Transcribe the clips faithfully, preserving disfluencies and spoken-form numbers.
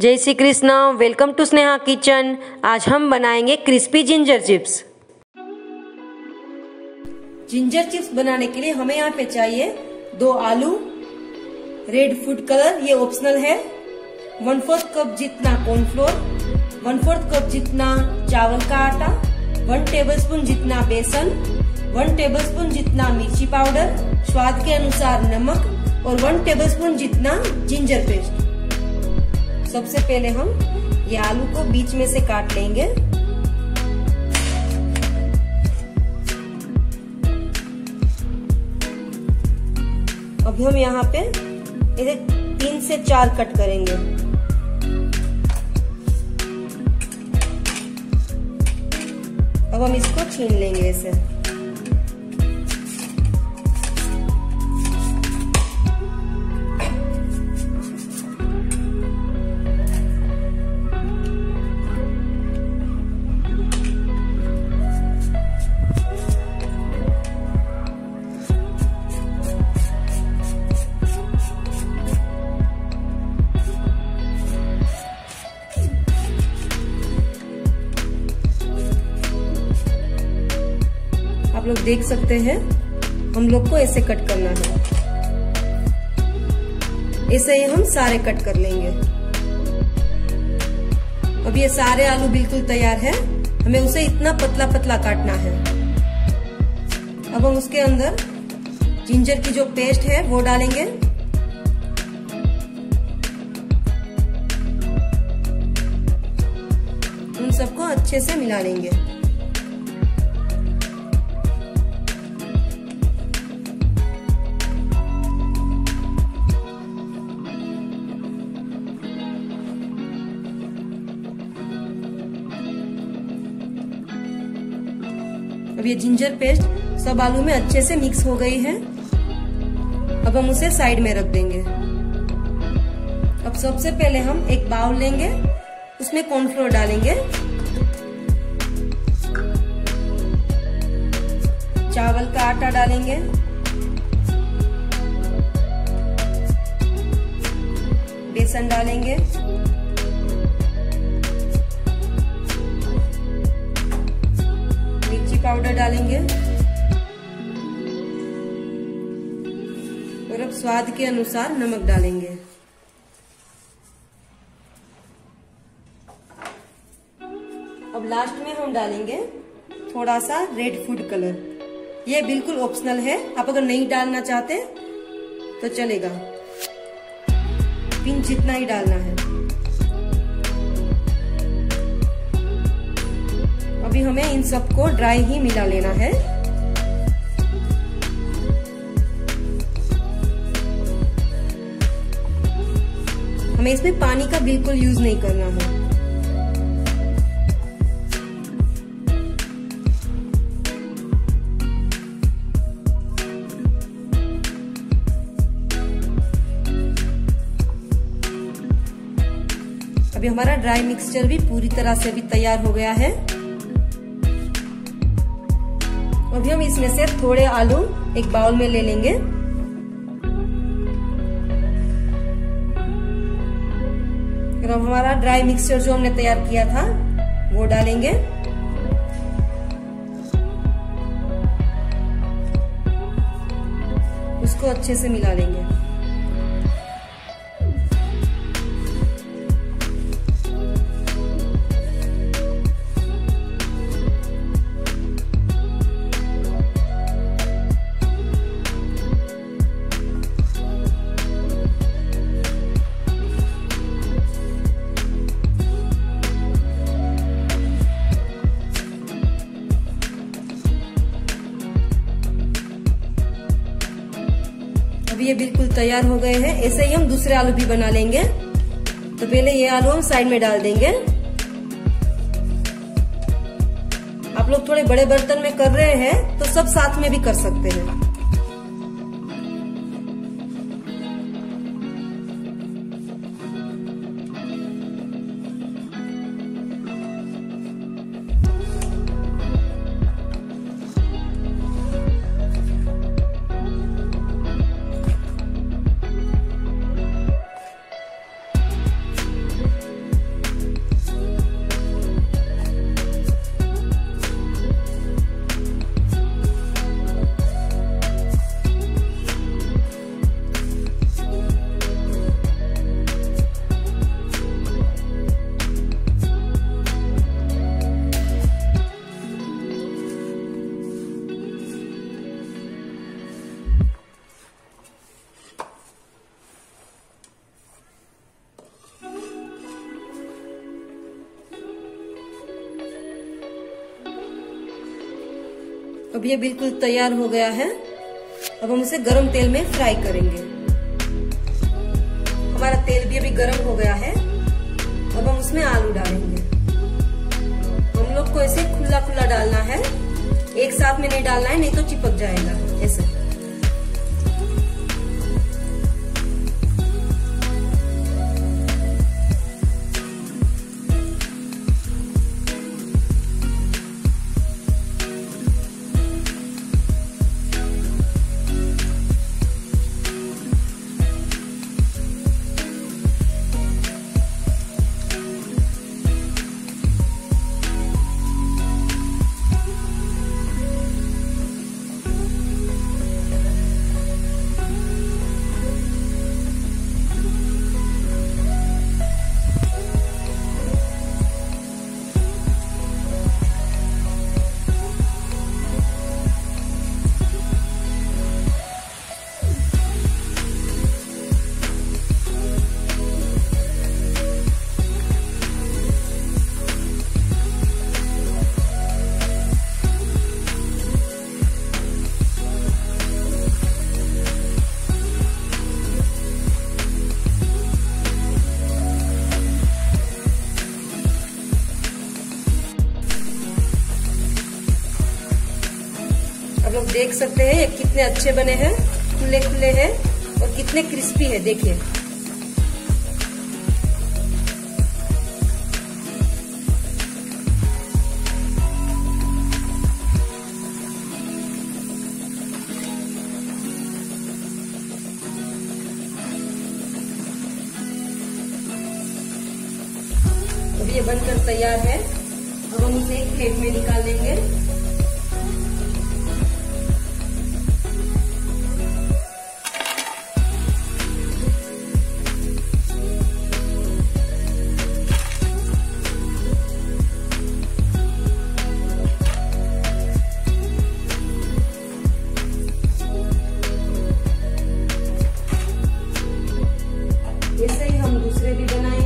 जय Shri Krishna. Welcome to Sneha kitchen. आज हम बनाएंगे crispy ginger chips. Ginger chips बनाने के लिए हमें यहाँ पे चाहिए दो आलू, रेड फूड कलर ये ऑप्शनल है, वन फोर्थ कप जितना कॉर्नफ्लोर, वन फोर्थ कप जितना चावल का आटा, वन टेबलस्पून जितना बेसन, वन टेबलस्पून जितना मिर्ची पाउडर, स्वाद के अनुसार नमक और वन टेबलस्पून जितना जिंजर पेस्ट। सबसे पहले हम ये आलू को बीच में से काट लेंगे। अभी हम यहाँ पे इसे तीन से चार कट करेंगे। अब हम इसको छील लेंगे इसे। लोग देख सकते हैं, हम लोग को ऐसे कट करना है। ऐसे ही हम सारे कट कर लेंगे। अब ये सारे आलू बिल्कुल तैयार है। हमें उसे इतना पतला पतला काटना है। अब हम उसके अंदर जिंजर की जो पेस्ट है वो डालेंगे। उन सबको अच्छे से मिला लेंगे। अब ये जिंजर पेस्ट सब आलू में अच्छे से मिक्स हो गई है। अब हम उसे साइड में रख देंगे। अब सबसे पहले हम एक बाउल लेंगे, उसमें कॉर्नफ्लोर डालेंगे, चावल का आटा डालेंगे, बेसन डालेंगे, पाउडर डालेंगे और अब स्वाद के अनुसार नमक डालेंगे। अब लास्ट में हम डालेंगे थोड़ा सा रेड फूड कलर। ये बिल्कुल ऑप्शनल है, आप अगर नहीं डालना चाहते तो चलेगा, पिंच जितना ही डालना है। अभी हमें इन सबको ड्राई ही मिला लेना है। हमें इसमें पानी का बिल्कुल यूज नहीं करना है। अभी हमारा ड्राई मिक्सचर भी पूरी तरह से अभी तैयार हो गया है। अभी हम इसमें से थोड़े आलू एक बाउल में ले लेंगे। और अब हमारा ड्राई मिक्सचर जो हमने तैयार किया था वो डालेंगे। उसको अच्छे से मिला लेंगे। ये बिल्कुल तैयार हो गए हैं। ऐसे ही हम दूसरे आलू भी बना लेंगे। तो पहले ये आलू हम साइड में डाल देंगे। आप लोग थोड़े बड़े बर्तन में कर रहे हैं तो सब साथ में भी कर सकते हैं। अब ये बिल्कुल तैयार हो गया है। अब हम इसे गरम तेल में फ्राई करेंगे। हमारा तेल भी अभी गरम हो गया है। अब हम उसमें आलू डालेंगे। हम लोग को इसे खुला खुला डालना है, एक साथ में नहीं डालना है, नहीं तो चिपक जाएगा। ऐसे लोग देख सकते हैं ये कितने अच्छे बने हैं, खुले खुले हैं और कितने क्रिस्पी है। देखिए अब ये बनकर तैयार है। अब हम इसे एक प्लेट में निकाल लेंगे। ऐसे ही हम दूसरे भी बनाएंगे।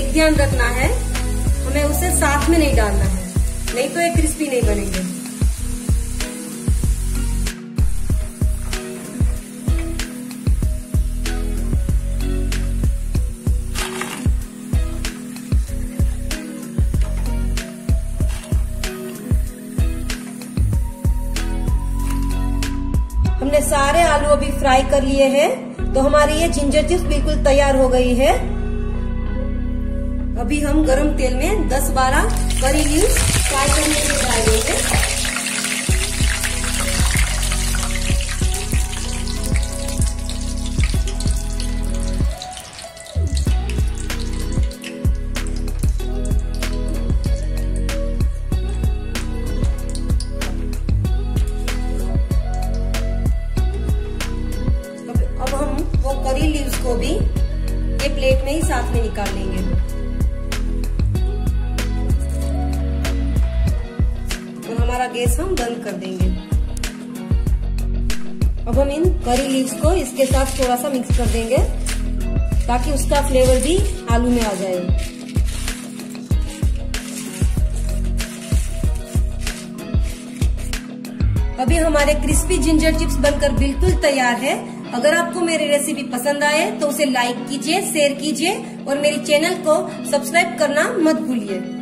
एक ध्यान रखना है, हमें उसे साथ में नहीं डालना है, नहीं तो ये क्रिस्पी नहीं बनेंगे। हमने सारे आलू अभी फ्राई कर लिए हैं, तो हमारी ये जिंजर चिप्स बिल्कुल तैयार हो गई है। अभी हम गरम तेल में दस बारह करी लीव्स फ्राई करने के लिए डालेंगे। अब हम वो करी लीव्स को भी ये प्लेट में ही साथ में निकाल लेंगे। गैस हम बंद कर देंगे। अब हम इन करी लीव्स को इसके साथ थोड़ा सा मिक्स कर देंगे, ताकि उसका फ्लेवर भी आलू में आ जाए। अभी हमारे क्रिस्पी जिंजर चिप्स बनकर बिल्कुल तैयार है। अगर आपको मेरी रेसिपी पसंद आए तो उसे लाइक कीजिए, शेयर कीजिए और मेरे चैनल को सब्सक्राइब करना मत भूलिए।